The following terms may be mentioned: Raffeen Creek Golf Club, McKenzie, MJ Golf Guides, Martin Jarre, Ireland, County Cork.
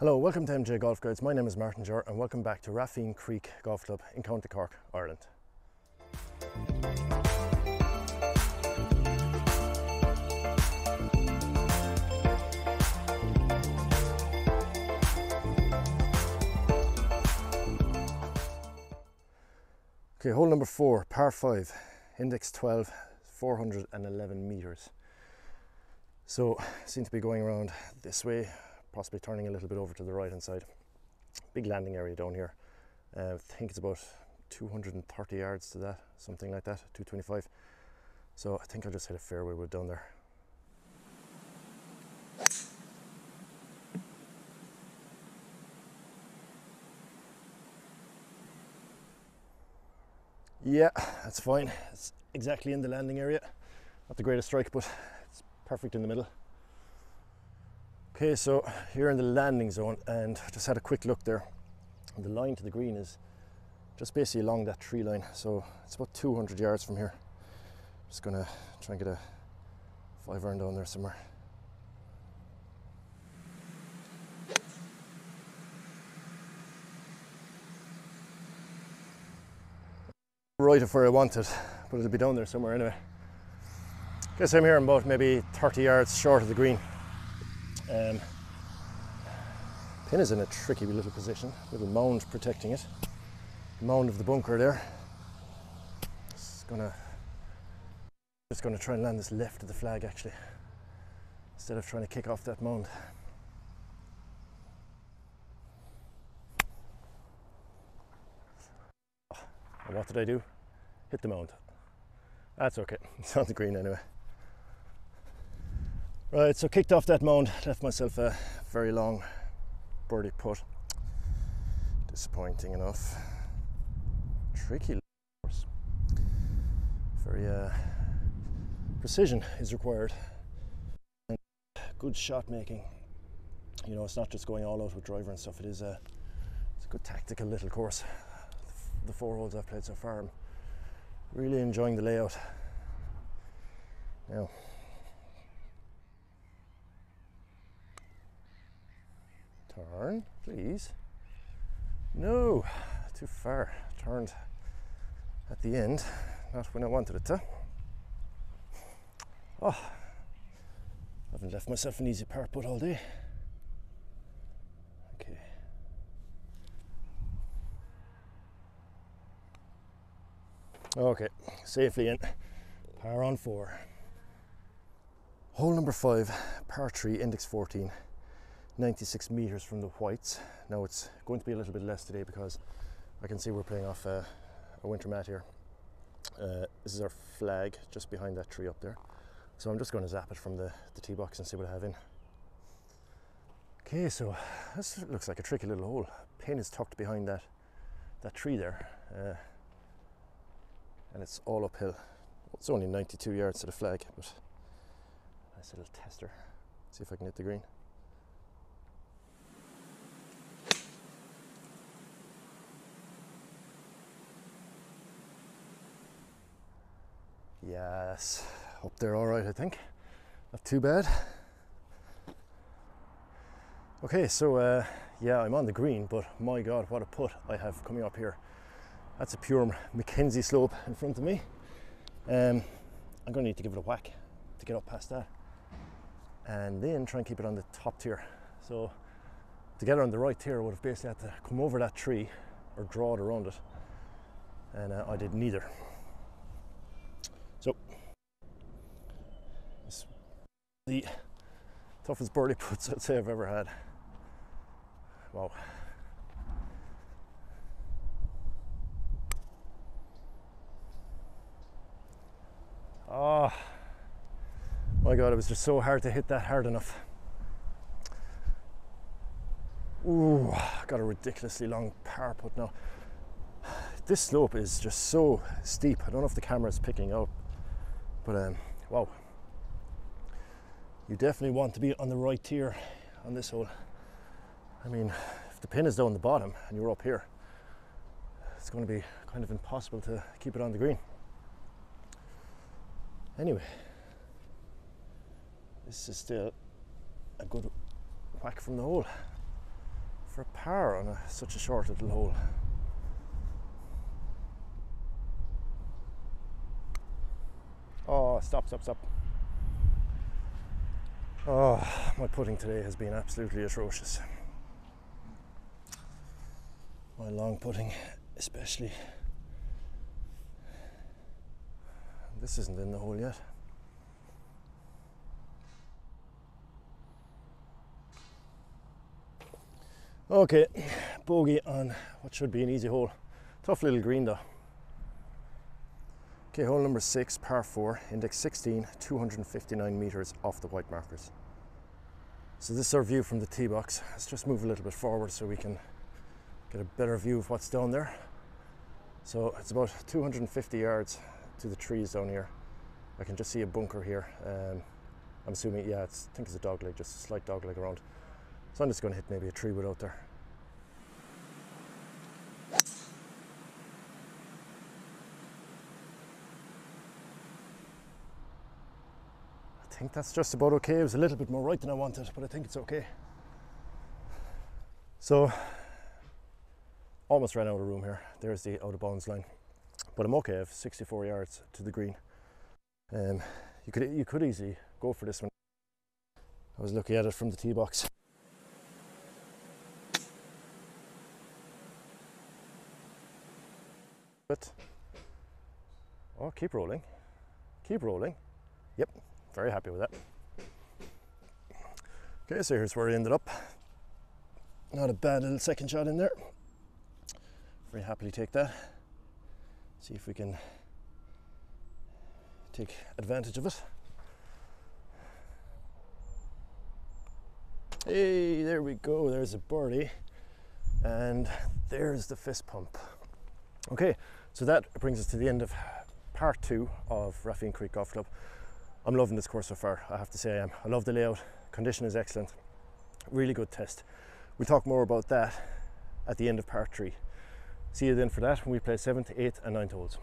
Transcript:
Hello, welcome to MJ Golf Guides. My name is Martin Jarre and welcome back to Raffeen Creek Golf Club in County Cork, Ireland. Okay, hole number 4, par 5, index 12, 411 meters. So, seem to be going around this way, possibly turning a little bit over to the right hand side. Big landing area down here. I think it's about 230 yards to that, something like that, 225. So I think I'll just hit a fairway wood down there. Yeah, that's fine. It's exactly in the landing area. Not the greatest strike, but it's perfect in the middle. Okay, so here in the landing zone, and just had a quick look there. And the line to the green is just basically along that tree line, so it's about 200 yards from here. Just gonna try and get a 5-iron down there somewhere. Right of where I want it, but it'll be down there somewhere anyway. Guess I'm here about maybe 30 yards short of the green. Pin is in a tricky little position, little mound protecting it. Mound of the bunker there. Just gonna try and land this left of the flag actually, instead of trying to kick off that mound. Oh, and what did I do? Hit the mound. That's okay, it's on the green anyway. Right, so kicked off that mound, left myself a very long birdie putt. Disappointing enough. Tricky course. Very precision is required. And good shot making. You know, it's not just going all out with driver and stuff. It is it's a good tactical little course. The 4 holes I've played so far, I'm really enjoying the layout. Now. Turn, please. No, too far. Turned at the end, not when I wanted it to. Oh, I haven't left myself an easy par putt all day. Okay. Okay, safely in. Par on 4. Hole number 5, par 3, index 14. 96 meters from the whites. Now it's going to be a little bit less today because I can see we're playing off a winter mat here. This is our flag just behind that tree up there. So I'm just going to zap it from the tee box and see what I have in. Okay, so this looks like a tricky little hole. Pin is tucked behind that tree there. And it's all uphill. It's only 92 yards to the flag, but nice little tester. See if I can hit the green. Yes, up there all right, I think. Not too bad. Okay, so yeah, I'm on the green, but my God, what a putt I have coming up here. That's a pure McKenzie slope in front of me. I'm going to need to give it a whack to get up past that. And then try and keep it on the top tier. So to get it on the right tier, I would have basically had to come over that tree or draw it around it. And I did neither. So, it's the toughest birdie putts I'd say I've ever had. Wow. Oh, my God, it was just so hard to hit that hard enough. Ooh, got a ridiculously long par putt now. This slope is just so steep. I don't know if the camera's picking up. But wow, you definitely want to be on the right tier on this hole. I mean, if the pin is down the bottom and you're up here, it's going to be kind of impossible to keep it on the green. Anyway, this is still a good whack from the hole. for par on such a short little hole. Oh, stop, stop, stop. Oh, my putting today has been absolutely atrocious. My long putting, especially. This isn't in the hole yet. Okay, bogey on what should be an easy hole. Tough little green though. Okay, hole number 6, par 4, index 16, 259 meters off the white markers. So this is our view from the tee box. Let's just move a little bit forward so we can get a better view of what's down there. So it's about 250 yards to the trees down here. I can just see a bunker here. I'm assuming, yeah, I think it's a dogleg, just a slight dogleg around. So I'm just going to hit maybe a tree wood out there. I think that's just about okay. It was a little bit more right than I wanted, but I think it's okay. So, almost ran out of room here. There's the out of bounds line. But I'm okay, I have 64 yards to the green. You could easily go for this one. I was looking at it from the tee box. But, oh, keep rolling, keep rolling. Yep, very happy with that. Okay, so here's where I ended up. Not a bad little second shot in there. Very happily take that. See if we can take advantage of it. Hey, there we go, there's a birdie. And there's the fist pump. Okay, so that brings us to the end of part 2 of Raffeen Creek Golf Club. I'm loving this course so far, I have to say I am. I love the layout, condition is excellent, really good test. We'll talk more about that at the end of part 3. See you then for that when we play 7th, 8th and 9th holes.